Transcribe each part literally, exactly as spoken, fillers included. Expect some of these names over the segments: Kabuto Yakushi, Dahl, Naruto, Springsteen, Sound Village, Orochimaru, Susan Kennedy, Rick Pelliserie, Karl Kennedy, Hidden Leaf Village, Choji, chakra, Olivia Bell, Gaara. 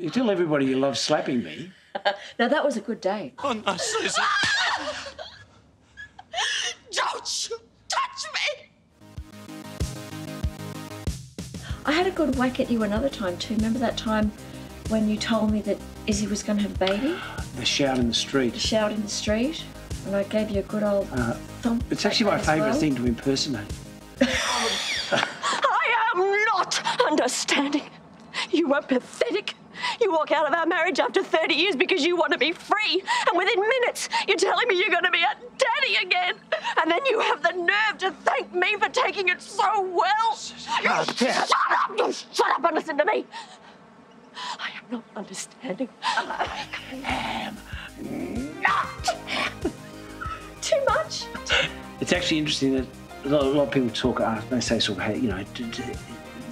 You tell everybody you love slapping me. Now, that was a good day. Oh, no, Susan. Don't you touch me! I had a good whack at you another time, too. Remember that time when you told me that Izzy was going to have a baby? The shout in the street. The shout in the street. And I gave you a good old uh, thump. It's actually my favourite well. thing to impersonate. I am not understanding. You were pathetic. You walk out of our marriage after thirty years because you want to be free, and within minutes you're telling me you're going to be a daddy again, and then you have the nerve to thank me for taking it so well. Oh, shut up! You shut up and listen to me. I am not understanding. I am not. Too much. It's actually interesting that a lot of people talk. They say sort of, hey, you know. The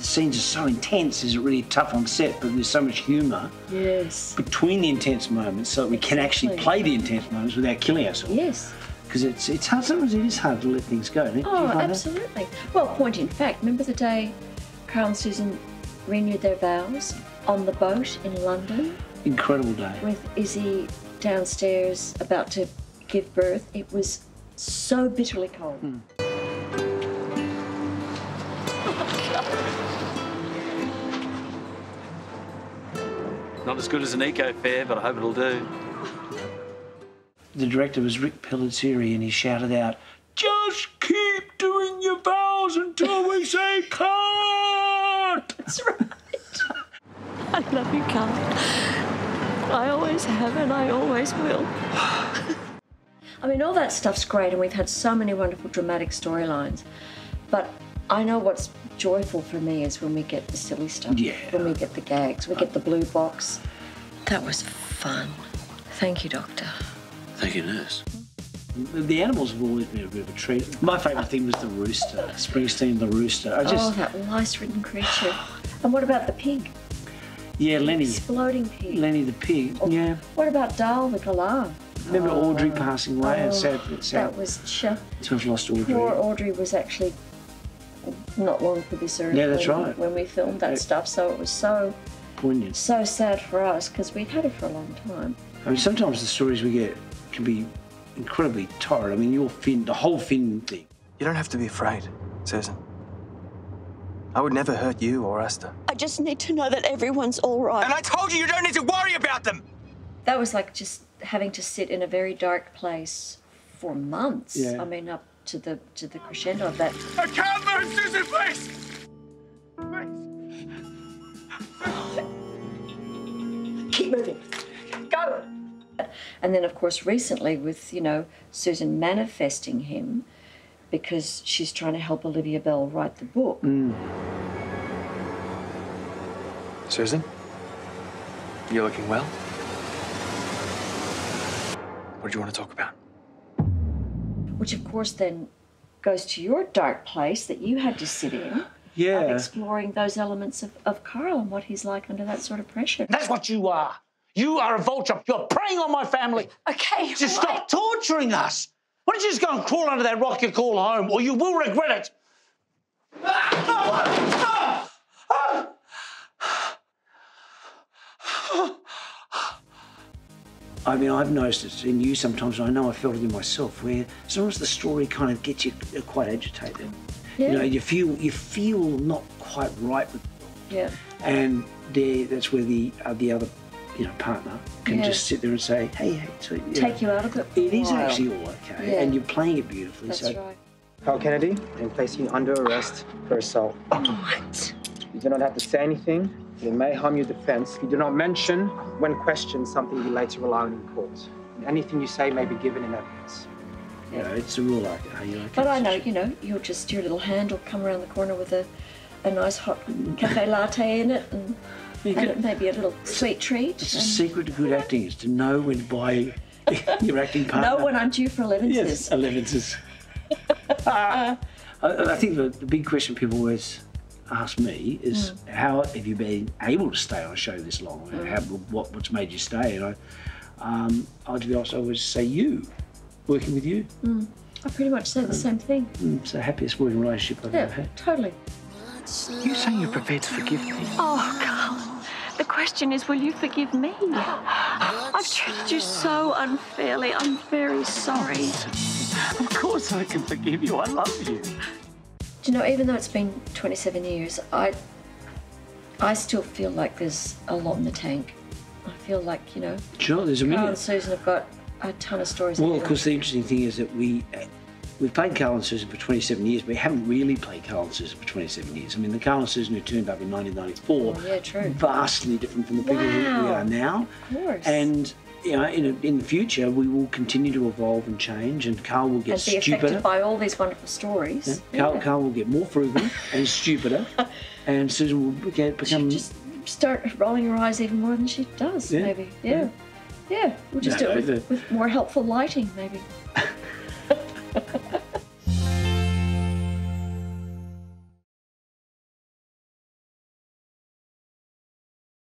scenes are so intense, is it really tough on set, but there's so much humour yes. between the intense moments so that we can actually play the intense moments without killing ourselves. Yes. Because it's, it's hard, sometimes it is hard to let things go. Oh, absolutely. That? Well, point in fact, remember the day Karl and Susan renewed their vows on the boat in London? Incredible day. With Izzy downstairs about to give birth. It was so bitterly cold. Mm. Not as good as an eco fair, but I hope it'll do. The director was Rick Pelliserie, and he shouted out, "Just keep doing your vows until we say cut." That's right. I love you, Karl. I always have, and I always will. I mean, all that stuff's great, and we've had so many wonderful dramatic storylines, but I know what's joyful for me is when we get the silly stuff, yeah. when we get the gags, we get the blue box. That was fun. Thank you, Doctor. Thank you, Nurse. The animals have always been a bit of a treat. My favourite thing was the rooster, Springsteen the Rooster. I just... Oh, that lice-ridden creature. And what about the pig? Yeah, Lenny. Exploding pig. Lenny the pig, or, yeah. What about Dahl the Galah? Remember oh, Audrey passing away? Oh, sad, sad. That was... So I've lost Audrey. Poor Audrey was actually... not long for this early. Yeah, that's when, right. When we filmed that yeah. stuff, so it was so poignant, so sad for us because we'd had it for a long time. I mean, sometimes the stories we get can be incredibly torrid. I mean, your Finn, the whole Finn thing. You don't have to be afraid, Susan. I would never hurt you or Asta. I just need to know that everyone's all right. And I told you, you don't need to worry about them. That was like just having to sit in a very dark place for months. Yeah. I mean, up. To the to the crescendo of that. I can't move, Susan, please! Please! Keep moving. Go! And then, of course, recently with, you know, Susan manifesting him because she's trying to help Olivia Bell write the book. Mm. Susan, you're looking well. What do you want to talk about? Which, of course, then goes to your dark place that you had to sit in. Yeah. Of exploring those elements of, of Karl and what he's like under that sort of pressure. That's what you are. You are a vulture. You're preying on my family. Okay, Just right. stop torturing us. Why don't you just go and crawl under that rock you call home, or you will regret it. Ah, no, no, no. I mean, I've noticed it in you sometimes, and I know I felt it in myself, where sometimes the story kind of gets you quite agitated. Yeah. You know, you feel you feel not quite right with them. Yeah. And there, that's where the uh, the other, you know, partner can yeah. just sit there and say, "Hey, hey, so, you take know, you out of it." It is actually all okay, yeah. and you're playing it beautifully. That's so. right. Karl Kennedy, I'm placing you under arrest for assault. What? You do not have to say anything. It may harm your defense. You do not mention, when questioned, something you later rely on in court. Anything you say may be given in evidence. Yeah, you know, it's a rule like that. You like but I know, you know, you'll just, your little hand will come around the corner with a, a nice hot cafe latte in it and, and could, maybe a little sweet treat. It's and... a secret to good acting is to know when to buy your acting partner. Know when I'm due for elevenses. Yes, elevenses. uh, I, I think the, the big question people always ask me is mm. how have you been able to stay on a show this long? Mm. How, what, what's made you stay? And I, um, I, to be honest, I always say you, working with you. Mm. I pretty much say um, the same thing. Mm, it's the happiest working relationship I've yeah, ever had. Totally. You saying you're prepared to forgive me? Oh, Karl, The question is, will you forgive me? I've treated you so unfairly. I'm very sorry. Of course I can forgive you. I love you. Do you know, even though it's been twenty-seven years, I, I still feel like there's a lot in the tank. I feel like, you know... Sure, there's a million. Karl and Susan have got a ton of stories. Well, of course, the interesting thing is that we... Uh, We've played Karl and Susan for twenty-seven years, but we haven't really played Karl and Susan for twenty-seven years. I mean, the Karl and Susan who turned up in nineteen ninety-four oh, yeah, true. vastly different from the people wow. who we are now. Of course. And, you know, in, a, in the future, we will continue to evolve and change, and Karl will get stupider. And be stupider. affected by all these wonderful stories. Yeah. Karl, yeah. Karl will get more frugal and stupider, and Susan will get, become... She'll just start rolling her eyes even more than she does, yeah. maybe. Yeah. Yeah, yeah. we'll just no, do it with, the... with more helpful lighting, maybe.